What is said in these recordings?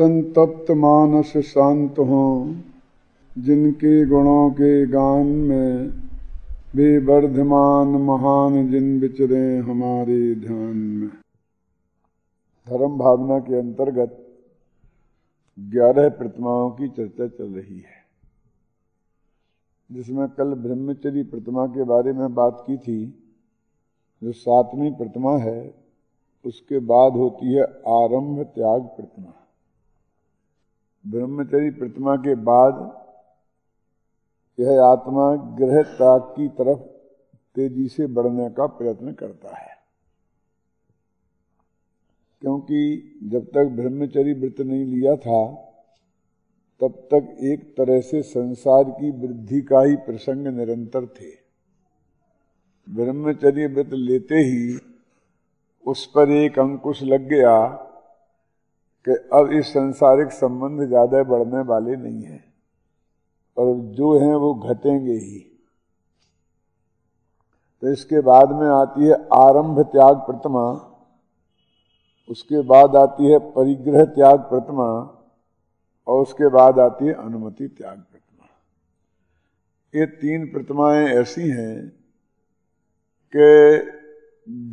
संतप्त मानस शांत हों, जिनके गुणों के गान में वे वर्धमान महान जिन विचरे हमारे ध्यान में। धर्म भावना के अंतर्गत 11 प्रतिमाओं की चर्चा चल रही है, जिसमें कल ब्रह्मचरी प्रतिमा के बारे में बात की थी। जो 7वीं प्रतिमा है उसके बाद होती है आरंभ त्याग प्रतिमा। ब्रह्मचरी प्रतिमा के बाद यह आत्मा गृह त्याग की तरफ तेजी से बढ़ने का प्रयत्न करता है, क्योंकि जब तक ब्रह्मचरी व्रत नहीं लिया था तब तक एक तरह से संसार की वृद्धि का ही प्रसंग निरंतर थे। ब्रह्मचर्य व्रत लेते ही उस पर एक अंकुश लग गया कि अब इस सांसारिक संबंध ज़्यादा बढ़ने वाले नहीं हैं और जो हैं वो घटेंगे ही। तो इसके बाद में आती है आरंभ त्याग प्रतिमा, उसके बाद आती है परिग्रह त्याग प्रतिमा और उसके बाद आती है अनुमति त्याग प्रतिमा। ये 3 प्रतिमाएं ऐसी हैं कि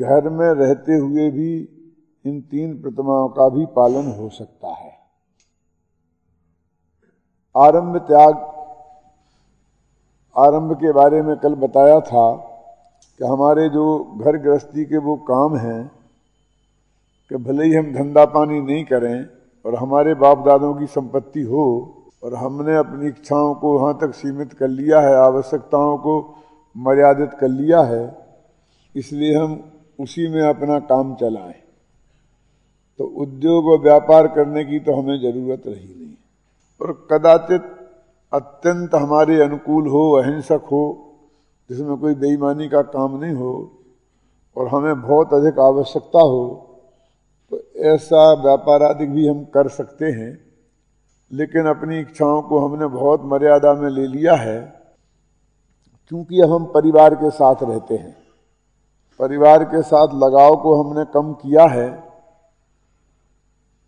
घर में रहते हुए भी इन 3 प्रतिमाओं का भी पालन हो सकता है। आरंभ त्याग, आरंभ के बारे में कल बताया था कि हमारे जो घर गृहस्थी के वो काम हैं कि भले ही हम धंधा पानी नहीं करें और हमारे बाप दादों की संपत्ति हो और हमने अपनी इच्छाओं को वहाँ तक सीमित कर लिया है, आवश्यकताओं को मर्यादित कर लिया है, इसलिए हम उसी में अपना काम चलाएं, तो उद्योग और व्यापार करने की तो हमें ज़रूरत रही नहीं। और कदाचित अत्यंत हमारे अनुकूल हो, अहिंसक हो, जिसमें कोई बेईमानी का काम नहीं हो और हमें बहुत अधिक आवश्यकता हो, तो ऐसा व्यापार आदि भी हम कर सकते हैं। लेकिन अपनी इच्छाओं को हमने बहुत मर्यादा में ले लिया है, क्योंकि अब हम परिवार के साथ रहते हैं, परिवार के साथ लगाव को हमने कम किया है,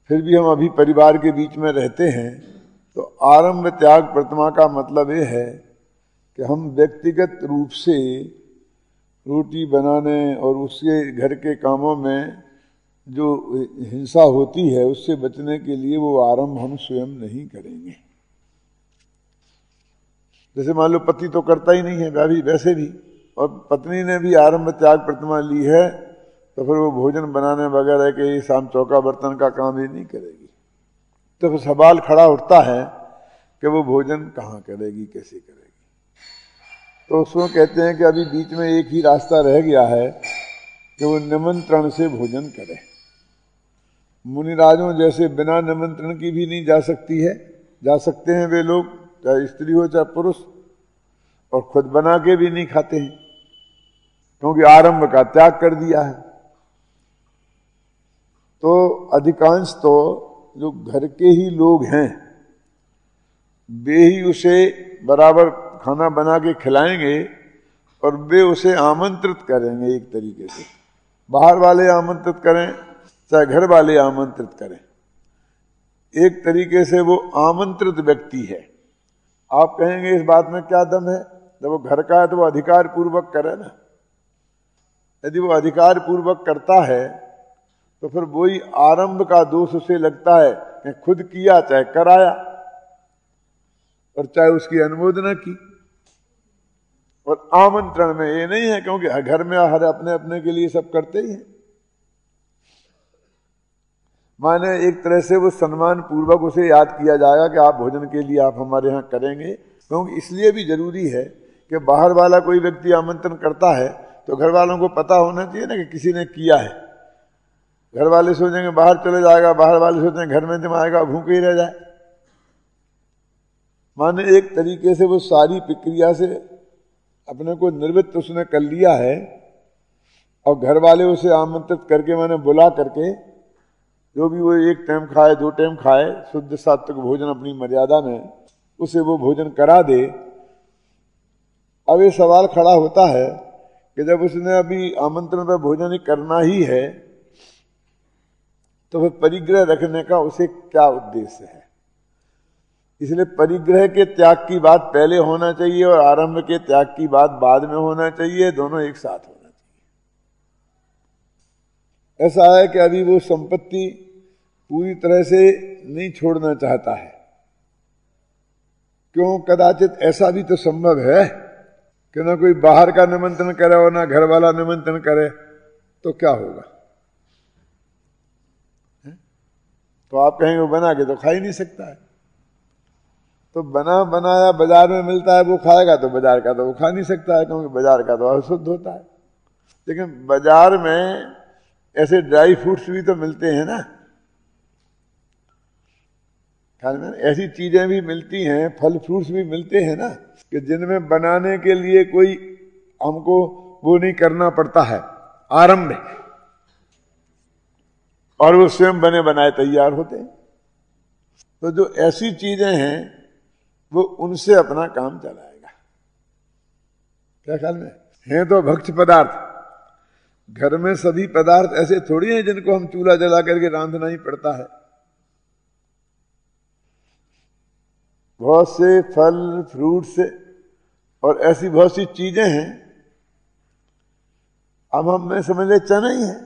फिर भी हम अभी परिवार के बीच में रहते हैं। तो आरंभ त्याग प्रतिमा का मतलब ये है कि हम व्यक्तिगत रूप से रोटी बनाने और उसके घर के कामों में जो हिंसा होती है उससे बचने के लिए वो आरंभ हम स्वयं नहीं करेंगे। जैसे मान लो पति तो करता ही नहीं है भाभी, वैसे भी, और पत्नी ने भी आरंभ त्याग प्रतिमा ली है, तो फिर वो भोजन बनाने वगैरह के शाम चौका बर्तन का काम ही नहीं करेगी। तो फिर सवाल खड़ा उठता है कि वो भोजन कहाँ करेगी, कैसे करेगी। तो उसको कहते हैं कि अभी बीच में एक ही रास्ता रह गया है कि वो निमंत्रण से भोजन करे। मुनिराजों जैसे बिना निमंत्रण की भी नहीं जा सकती है, जा सकते हैं वे लोग, चाहे स्त्री हो चाहे पुरुष, और खुद बना के भी नहीं खाते हैं, क्योंकि आरंभ का त्याग कर दिया है। तो अधिकांश तो जो घर के ही लोग हैं वे ही उसे बराबर खाना बना के खिलाएंगे और वे उसे आमंत्रित करेंगे। एक तरीके से बाहर वाले आमंत्रित करें चाहे घर वाले आमंत्रित करें, एक तरीके से वो आमंत्रित व्यक्ति है। आप कहेंगे इस बात में क्या दम है, जब वो घर का है तो वो अधिकार पूर्वक करे ना। यदि वो अधिकार पूर्वक करता है तो फिर वही आरंभ का दोष उसे लगता है कि खुद किया, चाहे कराया और चाहे उसकी अनुमोदना की। और आमंत्रण में ये नहीं है, क्योंकि घर में हर अपने अपने के लिए सब करते ही हैं, माने एक तरह से वो सम्मान पूर्वक उसे याद किया जाएगा कि आप भोजन के लिए आप हमारे यहाँ करेंगे। क्योंकि इसलिए भी जरूरी है कि बाहर वाला कोई व्यक्ति आमंत्रण करता है तो घर वालों को पता होना चाहिए ना कि किसी ने किया है। घर वाले सोचेंगे बाहर चले जाएगा, बाहर वाले सोचेंगे घर में जमाएगा, भूखे ही रह जाए। माने एक तरीके से वो सारी प्रक्रिया से अपने को निर्वृत्त उसने कर लिया है और घर वाले उसे आमंत्रित करके, मैंने बुला करके, जो भी वो एक टाइम खाए दो टाइम खाए, शुद्ध सात्विक भोजन अपनी मर्यादा में, उसे वो भोजन करा दे। अब ये सवाल खड़ा होता है कि जब उसने अभी आमंत्रण पर भोजन करना ही है तो वह परिग्रह रखने का उसे क्या उद्देश्य है। इसलिए परिग्रह के त्याग की बात पहले होना चाहिए और आरंभ के त्याग की बात बाद में होना चाहिए, दोनों एक साथ होना चाहिए। ऐसा है कि अभी वो संपत्ति पूरी तरह से नहीं छोड़ना चाहता है, क्यों कदाचित ऐसा भी तो संभव है कि ना कोई बाहर का निमंत्रण करे और ना घर वाला निमंत्रण करे तो क्या होगा। तो आप कहेंगे वो बना के तो खा ही नहीं सकता है, तो बना बनाया बाजार में मिलता है वो खाएगा तो बाजार का तो वो खा नहीं सकता है, क्योंकि बाजार का तो अशुद्ध होता है। लेकिन बाजार में ऐसे ड्राई फ्रूट्स भी तो मिलते हैं ना, ख्याल में ऐसी चीज़ें भी मिलती हैं, फल फ्रूट्स भी मिलते हैं ना, कि जिनमें बनाने के लिए कोई हमको वो नहीं करना पड़ता है आरंभ, और वो स्वयं बने बनाए तैयार होते हैं। तो जो ऐसी चीज़ें हैं वो उनसे अपना काम चलाएगा। क्या ख्याल में हैं तो भक्ष्य पदार्थ, घर में सभी पदार्थ ऐसे थोड़ी हैं जिनको हम चूल्हा जला करके रांधना ही पड़ता है। बहुत से फल फ्रूट्स और ऐसी बहुत सी चीजें हैं, अब हम में समझ ले चना ही है,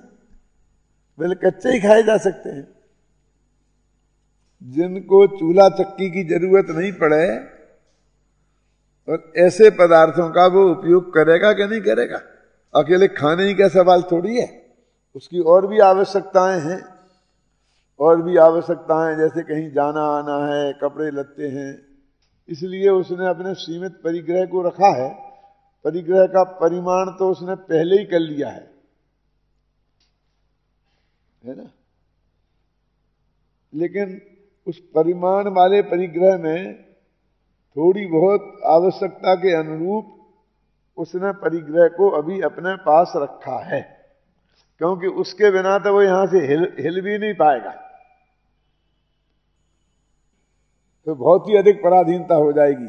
बिल्कुल कच्चे ही खाए जा सकते हैं, जिनको चूल्हा चक्की की जरूरत नहीं पड़े, और ऐसे पदार्थों का वो उपयोग करेगा कि नहीं करेगा। अकेले खाने ही का सवाल थोड़ी है, उसकी और भी आवश्यकताएं हैं, और भी आवश्यकताएं जैसे कहीं जाना आना है, कपड़े लत्ते हैं। इसलिए उसने अपने सीमित परिग्रह को रखा है। परिग्रह का परिमाण तो उसने पहले ही कर लिया है ना, लेकिन उस परिमाण वाले परिग्रह में थोड़ी बहुत आवश्यकता के अनुरूप उसने परिग्रह को अभी अपने पास रखा है, क्योंकि उसके बिना तो वो यहां से हिल भी नहीं पाएगा, तो बहुत ही अधिक पराधीनता हो जाएगी।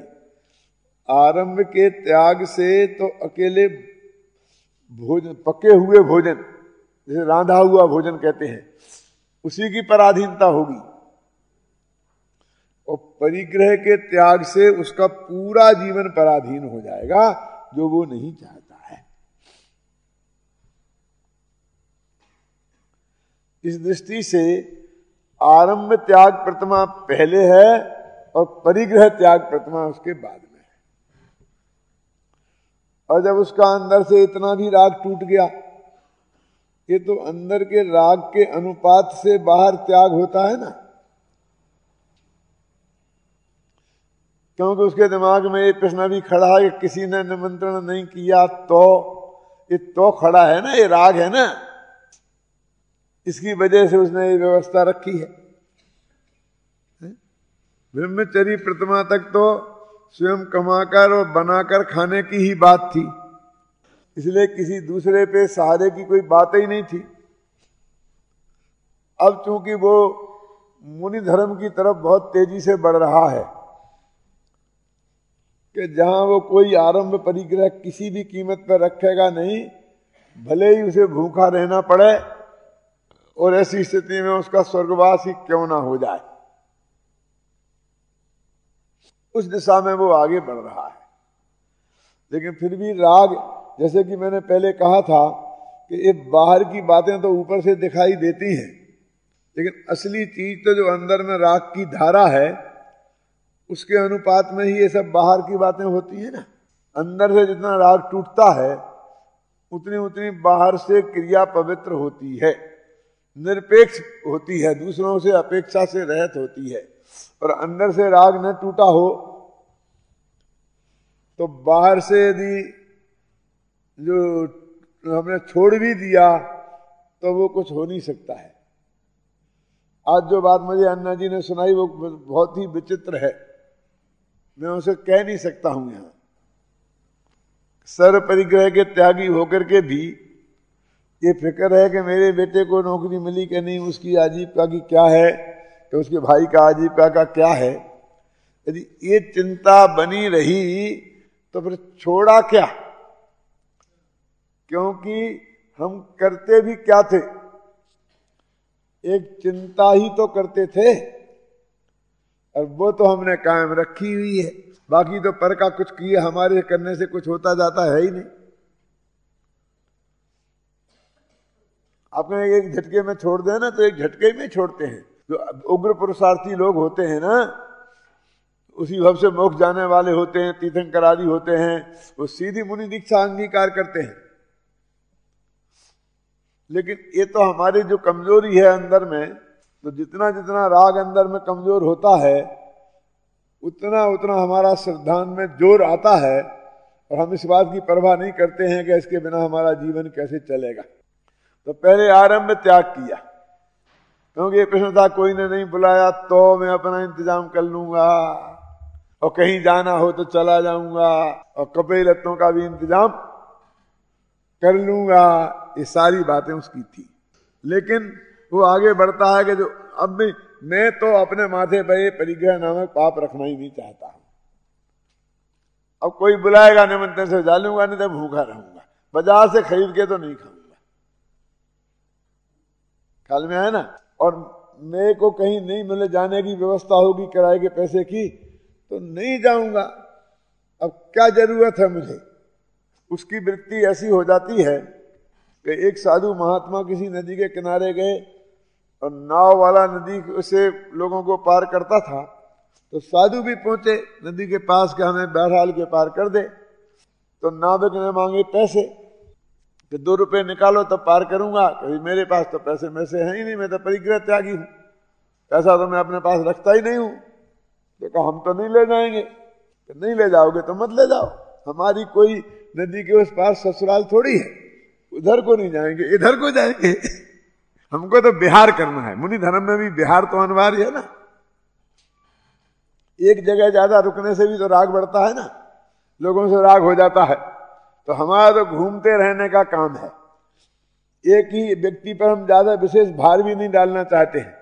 आरंभ के त्याग से तो अकेले भोजन, पके हुए भोजन जैसे रांधा हुआ भोजन कहते हैं, उसी की पराधीनता होगी, और परिग्रह के त्याग से उसका पूरा जीवन पराधीन हो जाएगा, जो वो नहीं चाहता है। इस दृष्टि से आरंभ त्याग प्रतिमा पहले है और परिग्रह त्याग प्रतिमा उसके बाद में है। और जब उसका अंदर से इतना भी राग टूट गया, ये तो अंदर के राग के अनुपात से बाहर त्याग होता है ना, क्योंकि उसके दिमाग में ये प्रश्न भी खड़ा है कि किसी ने निमंत्रण नहीं किया तो, ये तो खड़ा है ना, ये राग है ना, इसकी वजह से उसने ये व्यवस्था रखी है। ब्रह्मचर्य प्रतिमा तक तो स्वयं कमाकर और बनाकर खाने की ही बात थी, इसलिए किसी दूसरे पे सहारे की कोई बात ही नहीं थी। अब चूंकि वो मुनि धर्म की तरफ बहुत तेजी से बढ़ रहा है, कि जहां वो कोई आरंभ परिग्रह किसी भी कीमत पर रखेगा नहीं, भले ही उसे भूखा रहना पड़े, और ऐसी स्थिति में उसका स्वर्गवास ही क्यों ना हो जाए, उस दिशा में वो आगे बढ़ रहा है। लेकिन फिर भी राग, जैसे कि मैंने पहले कहा था कि ये बाहर की बातें तो ऊपर से दिखाई देती हैं, लेकिन असली चीज तो जो अंदर में राग की धारा है उसके अनुपात में ही ये सब बाहर की बातें होती है ना। अंदर से जितना राग टूटता है उतनी उतनी बाहर से क्रिया पवित्र होती है, निरपेक्ष होती है, दूसरों से अपेक्षा से रहित होती है। और अंदर से राग न टूटा हो तो बाहर से यदि जो हमने छोड़ भी दिया तो वो कुछ हो नहीं सकता है। आज जो बात मुझे अन्ना जी ने सुनाई वो बहुत ही विचित्र है, मैं उसे कह नहीं सकता हूं। यहाँ सर्व परिग्रह के त्यागी होकर के भी ये फिक्र है कि मेरे बेटे को नौकरी मिली कि नहीं, उसकी आजीविका की क्या है, तो उसके भाई का आजीविका का क्या है। यदि ये चिंता बनी रही तो फिर छोड़ा क्या, क्योंकि हम करते भी क्या थे, एक चिंता ही तो करते थे और वो तो हमने कायम रखी हुई है। बाकी तो पर का कुछ किए हमारे करने से कुछ होता जाता है ही नहीं। आपने एक झटके में छोड़ दे ना तो एक झटके में छोड़ते हैं। जो उग्र पुरुषार्थी लोग होते हैं ना, उसी भव से मोक्ष जाने वाले होते हैं, तीर्थंकर आदि होते हैं, वो सीधी मुनि दीक्षा अंगीकार करते हैं। लेकिन ये तो हमारी जो कमजोरी है अंदर में, तो जितना जितना राग अंदर में कमजोर होता है उतना उतना हमारा श्रद्धान में जोर आता है और हम इस बात की परवाह नहीं करते हैं कि इसके बिना हमारा जीवन कैसे चलेगा। तो पहले आरंभ त्याग किया, क्योंकि प्रश्न था कोई ने नहीं बुलाया तो मैं अपना इंतजाम कर लूंगा और कहीं जाना हो तो चला जाऊंगा और कपड़े लत्तों का भी इंतजाम कर लूंगा, ये सारी बातें उसकी थी। लेकिन वो आगे बढ़ता है कि जो अब भी मैं तो अपने माथे पर ये परिग्रह नामक पाप रखना ही नहीं चाहता हूं। अब कोई बुलाएगा निमंत्रण से जा लूंगा, नहीं तो भूखा रहूंगा, बाजार से खरीद के तो नहीं खाऊंगा। ख्याल में है ना। और मेरे को कहीं नहीं मिले जाने की व्यवस्था होगी किराए के पैसे की तो नहीं जाऊंगा, अब क्या जरूरत है मुझे। उसकी वृत्ति ऐसी हो जाती है कि एक साधु महात्मा किसी नदी के किनारे गए और नाव वाला नदी से लोगों को पार करता था, तो साधु भी पहुंचे नदी के पास के हमें बहरहाल के पार कर दे। तो नाविक ने मांगे पैसे कि 2 रुपये निकालो तब पार करूंगा। कभी मेरे पास तो पैसे में से है ही नहीं, मैं तो परिग्रह त्यागी हूँ, पैसा तो मैं अपने पास रखता ही नहीं हूँ। देखो हम तो नहीं ले जाएंगे। तो नहीं ले जाओगे तो मत ले जाओ, हमारी कोई नदी के उस पार ससुराल थोड़ी है, उधर को नहीं जाएंगे इधर को जाएंगे। हमको तो बिहार करना है, मुनि धर्म में भी बिहार तो अनिवार्य है ना। एक जगह ज्यादा रुकने से भी तो राग बढ़ता है ना, लोगों से राग हो जाता है। तो हमारा तो घूमते रहने का काम है। एक ही व्यक्ति पर हम ज्यादा विशेष भार भी नहीं डालना चाहते हैं,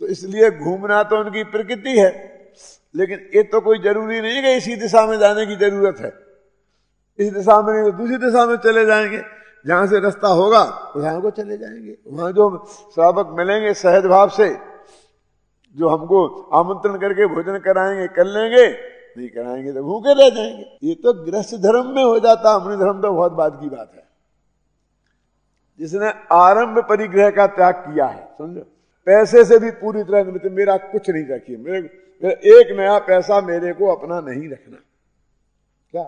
तो इसलिए घूमना तो उनकी प्रकृति है। लेकिन ये तो कोई जरूरी नहीं है इसी दिशा में जाने की जरूरत है, इस दिशा में नहीं तो दूसरी दिशा में चले जाएंगे, जहां से रास्ता होगा वहां को चले जाएंगे। वहां जो श्रावक मिलेंगे सहज भाव से, जो हमको आमंत्रण करके भोजन कराएंगे कर लेंगे, नहीं कराएंगे तो भूखे रह जाएंगे। ये तो गृहस्थ धर्म में हो जाता, मुनि धर्म तो बहुत बात की बात है। जिसने आरंभ परिग्रह का त्याग किया है, समझो पैसे से भी पूरी तरह तो मेरा कुछ नहीं रखिए, मेरे एक नया पैसा मेरे को अपना नहीं रखना। क्या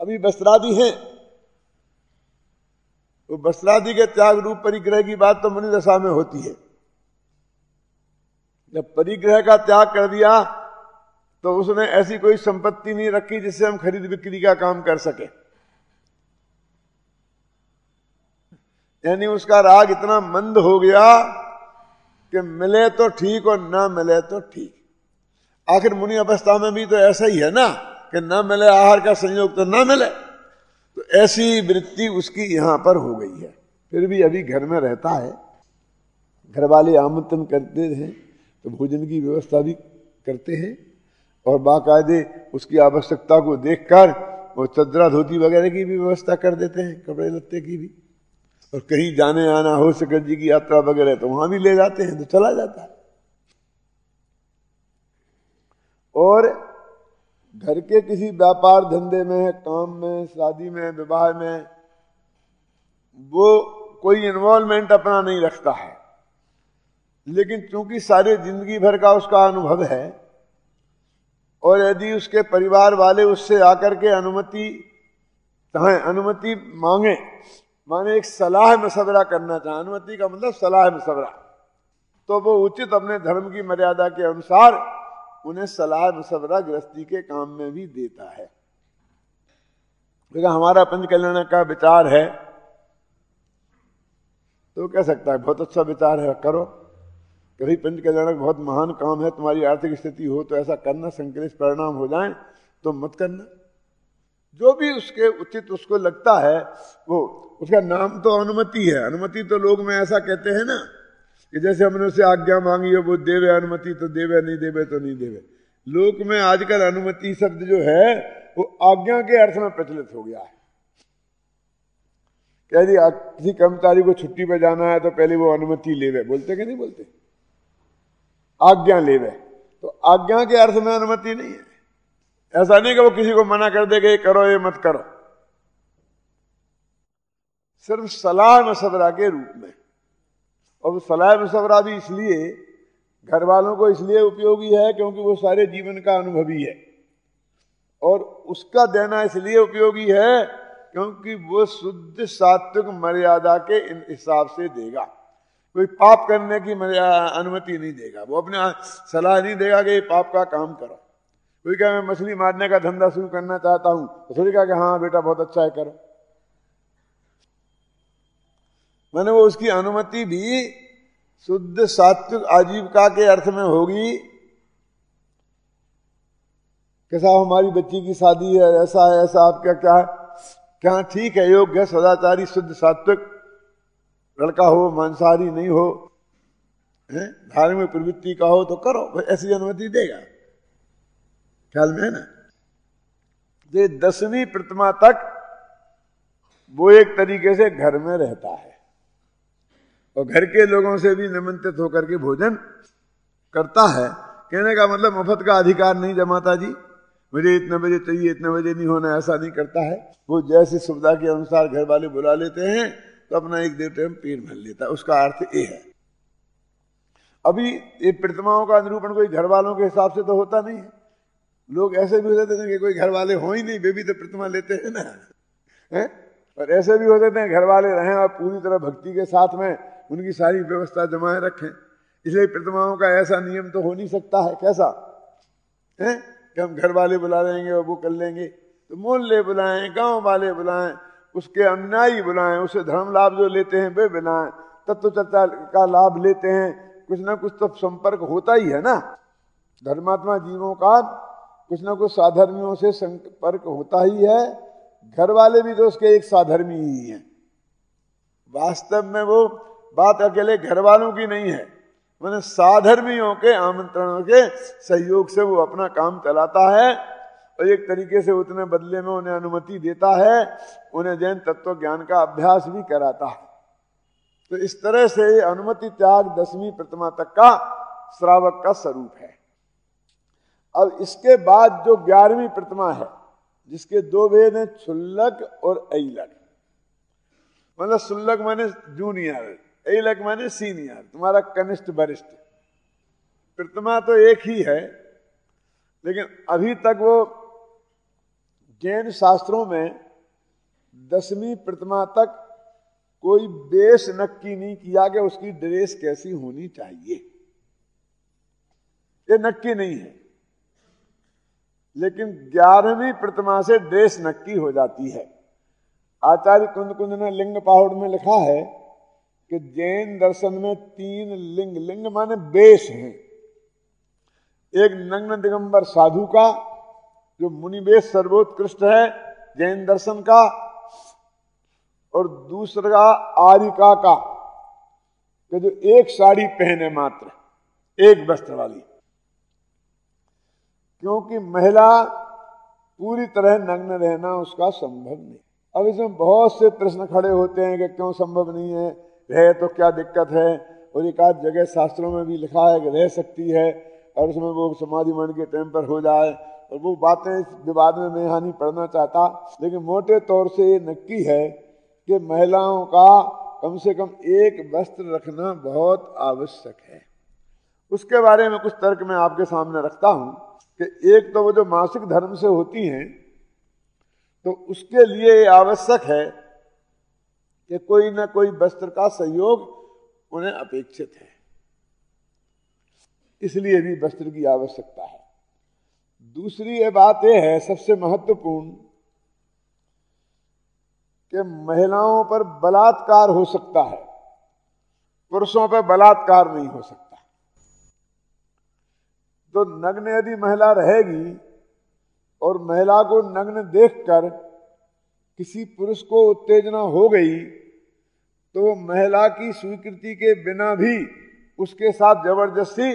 अभी वस्त्रादि है, वो वस्त्रादि के त्याग रूप परिग्रह की बात तो मुनि दशा में होती है। जब परिग्रह का त्याग कर दिया तो उसने ऐसी कोई संपत्ति नहीं रखी जिससे हम खरीद बिक्री का काम कर सके, यानी उसका राग इतना मंद हो गया कि मिले तो ठीक और ना मिले तो ठीक। आखिर मुनि अवस्था में भी तो ऐसा ही है ना कि ना मिले आहार का संयोग तो ना मिले, तो ऐसी वृत्ति उसकी यहाँ पर हो गई है। फिर भी अभी घर में रहता है, घर वाले आमंत्रण करते हैं तो भोजन की व्यवस्था भी करते हैं और बाकायदे उसकी आवश्यकता को देखकर वो चदरा धोती वगैरह की भी व्यवस्था कर देते हैं, कपड़े लत्ते की भी। और कहीं जाने आना हो सकर जी की यात्रा वगैरह तो वहाँ भी ले जाते हैं, तो चला जाता है। और घर के किसी व्यापार धंधे में, काम में, शादी में, विवाह में वो कोई इन्वॉल्वमेंट अपना नहीं रखता है। लेकिन चूंकि सारी जिंदगी भर का उसका अनुभव है और यदि उसके परिवार वाले उससे आकर के अनुमति मांगे, माने एक सलाह मशवरा करना चाहे, अनुमति का मतलब सलाह मशवरा, तो वो उचित अपने धर्म की मर्यादा के अनुसार उन्हें सलाह मशवरा गृहस्थी के काम में भी देता है। क्योंकि हमारा पंच कल्याण का विचार है तो कह सकता है बहुत अच्छा विचार है, करो। कभी पंच कल्याण बहुत महान काम है, तुम्हारी आर्थिक स्थिति हो तो ऐसा करना, संकलित परिणाम हो जाए तो मत करना। जो भी उसके उचित उसको लगता है वो, उसका नाम तो अनुमति है। अनुमति तो लोग में ऐसा कहते हैं ना कि जैसे हमने उसे आज्ञा मांगी हो वो देवे अनुमति तो देवे, नहीं देवे तो नहीं देवे। लोक में आजकल अनुमति शब्द जो है वो आज्ञा के अर्थ में प्रचलित हो गया है। कह दिया किसी कर्मचारी को छुट्टी पे जाना है तो पहले वो अनुमति लेवे, बोलते कि नहीं बोलते, आज्ञा लेवे। तो आज्ञा के अर्थ में अनुमति नहीं है, ऐसा नहीं कि वो किसी को मना कर दे कि ये करो ये मत करो, सिर्फ सलाह मशवरा के रूप में। और सलाह मशवरा भी इसलिए घर वालों को इसलिए उपयोगी है क्योंकि वो सारे जीवन का अनुभवी है, और उसका देना इसलिए उपयोगी है क्योंकि वो शुद्ध सात्विक मर्यादा के हिसाब से देगा, कोई पाप करने की अनुमति नहीं देगा। वो अपने सलाह नहीं देगा कि पाप का काम करो। कोई कहे मैं मछली मारने का धंधा शुरू करना चाहता हूँ, तो थोड़ी कहा कि हाँ बेटा बहुत अच्छा है करो। मैंने वो उसकी अनुमति भी शुद्ध सात्विक आजीविका के अर्थ में होगी कि साहब हमारी बच्ची की शादी है, ऐसा है ऐसा, आपका क्या है, क्या ठीक है, योग्य है, सदाचारी शुद्ध सात्विक लड़का हो, मांसाहारी नहीं हो, धार्मिक प्रवृत्ति का हो तो करो, ऐसी अनुमति देगा। ख्याल में है ना। ये 10वीं प्रतिमा तक वो एक तरीके से घर में रहता है और घर के लोगों से भी निमंत्रित होकर के भोजन करता है। कहने का मतलब मुफ्त का अधिकार नहीं जमाता जी, मुझे इतने बजे चाहिए इतने बजे नहीं होना, ऐसा नहीं करता है। वो जैसी सुविधा के अनुसार घर वाले बुला लेते हैं तो अपना एक देव टाइम पेट भर लेता है। उसका अर्थ ये है। अभी ये प्रतिमाओं का अनुरूपण कोई घर वालों के हिसाब से तो होता नहीं है। लोग ऐसे भी हो जाते हैं कि कोई घर वाले हो ही नहीं, बेबी तो प्रतिमा लेते हैं ना है? और ऐसे भी हो जाते हैं घर वाले रहें और पूरी तरह भक्ति के साथ में उनकी सारी व्यवस्था जमाए रखें। इसलिए प्रतिमाओं का ऐसा नियम तो हो नहीं सकता है। कैसा है कि हम घर वाले बुला लेंगे और वो कर लेंगे, तो मोहल्ले बुलाएं, गांव वाले बुलाएं, उसके अनुयायी बुलाएं, उसे धर्म लाभ जो लेते हैं वे बुलाएं, तब तो चर्चा का लाभ लेते हैं। कुछ ना कुछ तो संपर्क होता ही है ना, धर्मात्मा जीवों का कुछ ना कुछ साधर्मियों से संपर्क होता ही है। घर वाले भी तो उसके एक साधर्मी ही हैं। वास्तव में वो बात अकेले घर वालों की नहीं है, मैंने साधर्मियों के आमंत्रणों के सहयोग से वो अपना काम चलाता है और एक तरीके से उतने बदले में उन्हें अनुमति देता है, उन्हें जैन तत्व ज्ञान का अभ्यास भी कराता है। तो इस तरह से अनुमति त्याग 10वीं प्रतिमा तक का श्रावक का स्वरूप है। अब इसके बाद जो 11वीं प्रतिमा है, जिसके दो भेद हैं, सुल्लक और ऐलक। मतलब सुल्लक माने जूनियर, ऐलक माने सीनियर, तुम्हारा कनिष्ठ वरिष्ठ। प्रतिमा तो एक ही है, लेकिन अभी तक वो जैन शास्त्रों में 10वीं प्रतिमा तक कोई बेस नक्की नहीं किया कि उसकी ड्रेस कैसी होनी चाहिए, ये नक्की नहीं है। लेकिन 11वीं प्रतिमा से ड्रेस नक्की हो जाती है। आचार्य कुंदकुंद ने लिंग पाहुड़ में लिखा है कि जैन दर्शन में 3 लिंग, लिंग माने बेस हैं। एक नग्न दिगंबर साधु का, जो मुनिवेश सर्वोत्कृष्ट है जैन दर्शन का, और दूसरा आरिका का, कि जो एक साड़ी पहने मात्र, एक वस्त्र वाली, क्योंकि महिला पूरी तरह नग्न रहना उसका संभव नहीं। अब इसमें बहुत से प्रश्न खड़े होते हैं कि क्यों संभव नहीं है, रहे तो क्या दिक्कत है। और एक आध जगह शास्त्रों में भी लिखा है कि रह सकती है और उसमें वो समाधि मन के टाइम पर हो जाए, और वो बातें इस विवाद में मैं यहाँ नहीं पढ़ना चाहता। लेकिन मोटे तौर से ये नक्की है कि महिलाओं का कम से कम एक वस्त्र रखना बहुत आवश्यक है। उसके बारे में कुछ तर्क मैं आपके सामने रखता हूँ कि एक तो वो जो मासिक धर्म से होती हैं, तो उसके लिए ये आवश्यक है कि कोई ना कोई वस्त्र का सहयोग उन्हें अपेक्षित है, इसलिए भी वस्त्र की आवश्यकता है। दूसरी ये बात यह है सबसे महत्वपूर्ण कि महिलाओं पर बलात्कार हो सकता है, पुरुषों पर बलात्कार नहीं हो सकता। तो नग्न यदि महिला रहेगी और महिला को नग्न देखकर किसी पुरुष को उत्तेजना हो गई, तो वो महिला की स्वीकृति के बिना भी उसके साथ जबरदस्ती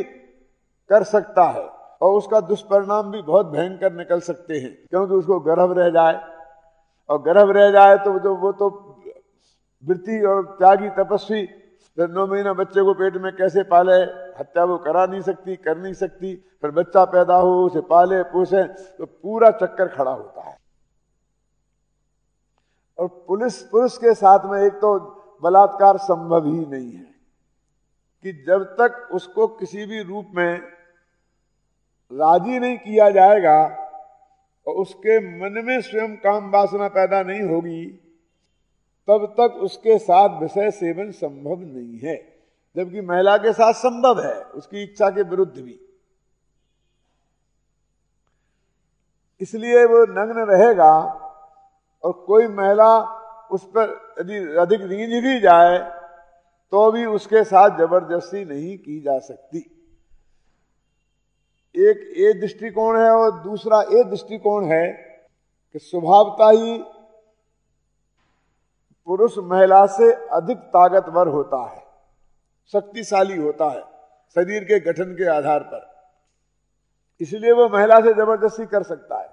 कर सकता है, और उसका दुष्परिणाम भी बहुत भयंकर निकल सकते हैं, क्योंकि उसको गर्भ रह जाए, और गर्भ रह जाए तो वो तो वृत्ति और त्यागी तपस्वी 9 महीना बच्चे को पेट में कैसे पाले, हत्या वो करा नहीं सकती, कर नहीं सकती, फिर बच्चा पैदा हो, उसे पाले पोसे, तो पूरा चक्कर खड़ा होता है। और पुलिस पुरुष के साथ में एक तो बलात्कार संभव ही नहीं है कि जब तक उसको किसी भी रूप में राजी नहीं किया जाएगा और उसके मन में स्वयं काम वासना पैदा नहीं होगी तब तक उसके साथ विषय सेवन संभव नहीं है, जबकि महिला के साथ संभव है उसकी इच्छा के विरुद्ध भी। इसलिए वो नग्न रहेगा और कोई महिला उस पर यदि अधिक रीझ भी जाए तो भी उसके साथ जबरदस्ती नहीं की जा सकती। एक ये दृष्टिकोण है और दूसरा ये दृष्टिकोण है कि स्वभावतः ही पुरुष महिला से अधिक ताकतवर होता है, शक्तिशाली होता है शरीर के गठन के आधार पर, इसलिए वो महिला से जबरदस्ती कर सकता है।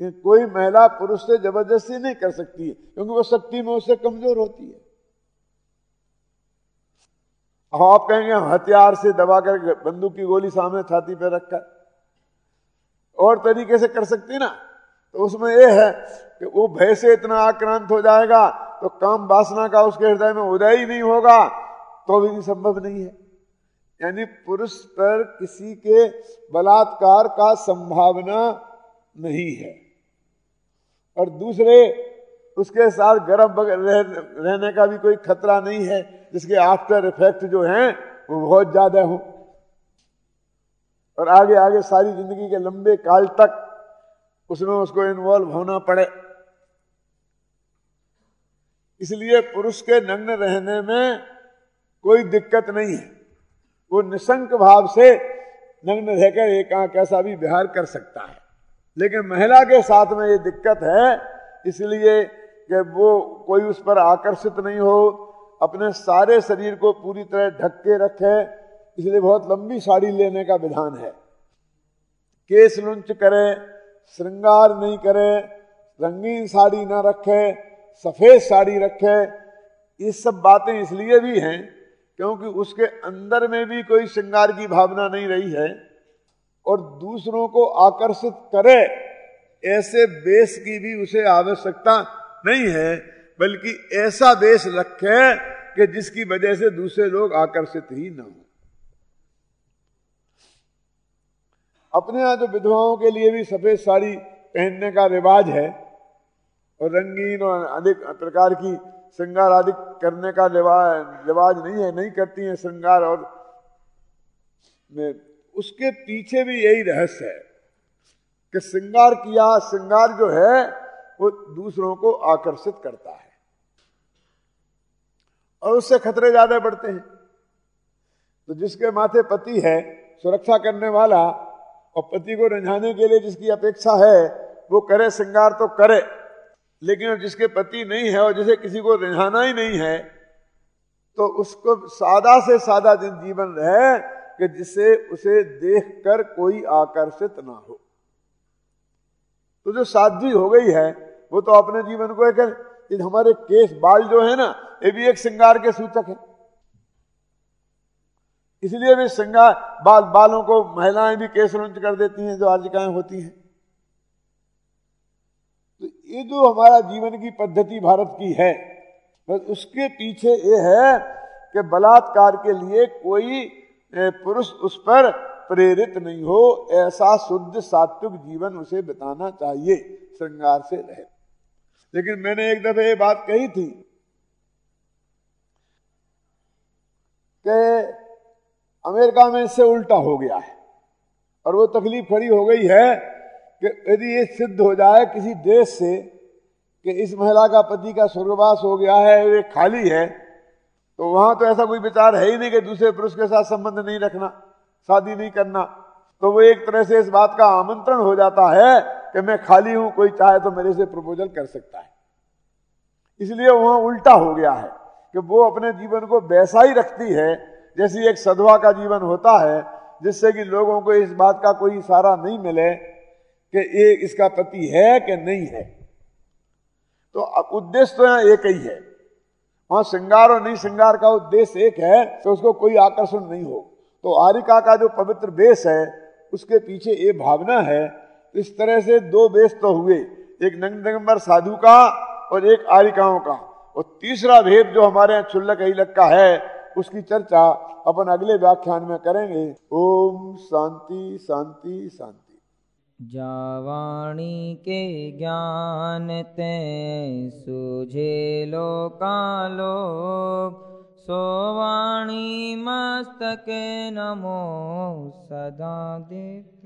लेकिन कोई महिला पुरुष से जबरदस्ती नहीं कर सकती है क्योंकि वो शक्ति में उससे कमजोर होती है। अब आप कहेंगे हथियार से दबाकर बंदूक की गोली सामने छाती पे रखकर और तरीके से कर सकती ना, तो उसमें यह है कि वो भय से इतना आक्रांत हो जाएगा तो काम वासना का उसके हृदय में उदय ही नहीं होगा, तो भी संभव नहीं है। यानी पुरुष पर किसी के बलात्कार का संभावना नहीं है। और दूसरे उसके साथ गर्म रहने का भी कोई खतरा नहीं है, जिसके आफ्टर इफेक्ट जो हैं वो बहुत ज्यादा हो और आगे आगे सारी जिंदगी के लंबे काल तक उसमें उसको इन्वॉल्व होना पड़े। इसलिए पुरुष के नग्न रहने में कोई दिक्कत नहीं है, वो निशंक भाव से नग्न रहकर एक आंख ऐसा भी विहार कर सकता है। लेकिन महिला के साथ में ये दिक्कत है, इसलिए कि वो कोई उस पर आकर्षित नहीं हो, अपने सारे शरीर को पूरी तरह ढक के रखे, इसलिए बहुत लंबी साड़ी लेने का विधान है, केस लुंच करे, श्रृंगार नहीं करे, रंगीन साड़ी ना रखे, सफेद साड़ी रखे। ये सब बातें इसलिए भी हैं क्योंकि उसके अंदर में भी कोई श्रृंगार की भावना नहीं रही है और दूसरों को आकर्षित करे ऐसे बेस की भी उसे आवश्यकता नहीं है, बल्कि ऐसा बेस रखे कि जिसकी वजह से दूसरे लोग आकर्षित ही न हो। अपने यहाँ जो विधवाओं के लिए भी सफेद साड़ी पहनने का रिवाज है और रंगीन और अधिक प्रकार की श्रृंगार आदि करने का रिवाज नहीं है, नहीं करती हैं श्रृंगार, और उसके पीछे भी यही रहस्य है कि श्रृंगार किया, श्रृंगार जो है वो दूसरों को आकर्षित करता है और उससे खतरे ज्यादा बढ़ते हैं। तो जिसके माथे पति है सुरक्षा करने वाला और पति को रिझाने के लिए जिसकी अपेक्षा है वो करे श्रृंगार तो करे, लेकिन जिसके पति नहीं है और जिसे किसी को रिझाना ही नहीं है तो उसको सादा से सादा जीवन रहे कि जिससे उसे देखकर कोई आकर्षित ना हो। तो जो साध्वी हो गई है वो तो अपने जीवन को एक हमारे केश बाल जो है ना ये भी एक श्रृंगार के सूचक है, इसलिए भी श्रृंगार बालों को महिलाएं भी केश लुंच कर देती हैं जो आजिकाएं होती हैं। तो ये जो हमारा जीवन की पद्धति भारत की है बस उसके पीछे ये है कि बलात्कार के लिए कोई पुरुष उस पर प्रेरित नहीं हो, ऐसा शुद्ध सात्विक जीवन उसे बिताना चाहिए, श्रृंगार से रहे। लेकिन मैंने एक दफे ये बात कही थी कि अमेरिका में इससे उल्टा हो गया है और वो तकलीफ खड़ी हो गई है कि यदि ये सिद्ध हो जाए किसी देश से कि इस महिला का पति का स्वर्गवास हो गया है, वे खाली है, तो वहां तो ऐसा कोई विचार है ही नहीं कि दूसरे पुरुष के साथ संबंध नहीं रखना, शादी नहीं करना। तो वो एक तरह से इस बात का आमंत्रण हो जाता है कि मैं खाली हूं, कोई चाहे तो मेरे से प्रपोजल कर सकता है। इसलिए वहां उल्टा हो गया है कि वो अपने जीवन को वैसा ही रखती है जैसे एक सधवा का जीवन होता है, जिससे कि लोगों को इस बात का कोई इशारा नहीं मिले कि ये इसका पति है कि नहीं है। तो उद्देश्य तो यहाँ एक ही है वहां श्रृंगार और नहीं श्रृंगार का उद्देश्य एक है तो उसको कोई आकर्षण नहीं हो। तो आरिका का जो पवित्र बेस है उसके पीछे ये भावना है। इस तरह से दो बेस तो हुए, एक नंगदंबर साधु का और एक आरिकाओं का। और तीसरा भेद जो हमारे यहाँ छुल्लक अहिलक का है उसकी चर्चा अपन अगले व्याख्यान में करेंगे। ओम शांति शांति शांति। जावाणी के ज्ञान ते सूझे लोकालोक, सोवाणी मस्तके नमो सदा देव।